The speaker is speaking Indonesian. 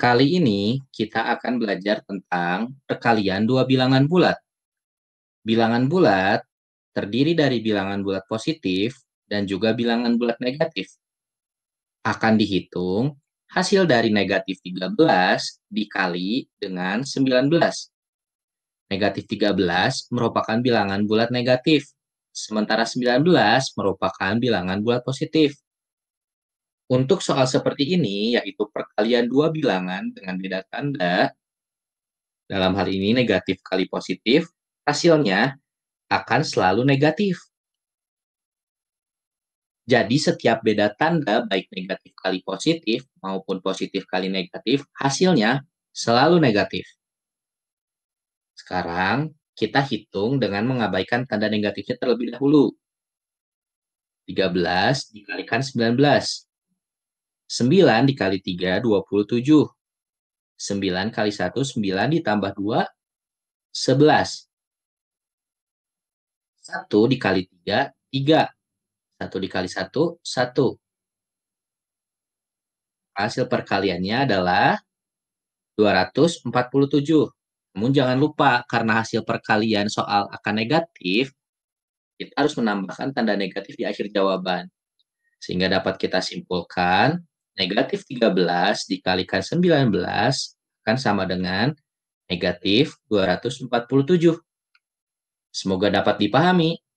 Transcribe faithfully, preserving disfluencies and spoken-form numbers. Kali ini kita akan belajar tentang perkalian dua bilangan bulat. Bilangan bulat terdiri dari bilangan bulat positif dan juga bilangan bulat negatif. Akan dihitung hasil dari negatif tiga belas dikali dengan sembilan belas. Negatif tiga belas merupakan bilangan bulat negatif, sementara sembilan belas merupakan bilangan bulat positif. Untuk soal seperti ini, yaitu perkalian dua bilangan dengan beda tanda, dalam hal ini negatif kali positif, hasilnya akan selalu negatif. Jadi setiap beda tanda, baik negatif kali positif maupun positif kali negatif, hasilnya selalu negatif. Sekarang kita hitung dengan mengabaikan tanda negatifnya terlebih dahulu. tiga belas dikalikan sembilan belas. sembilan dikali tiga, dua puluh tujuh. sembilan kali satu, sembilan ditambah dua, sebelas. satu dikali tiga, tiga. satu dikali satu, satu. Hasil perkaliannya adalah dua ratus empat puluh tujuh. Namun jangan lupa, karena hasil perkalian soal akan negatif, kita harus menambahkan tanda negatif di akhir jawaban. Sehingga dapat kita simpulkan, negatif tiga belas dikalikan sembilan belas akan sama dengan negatif dua ratus empat puluh tujuh. Semoga dapat dipahami.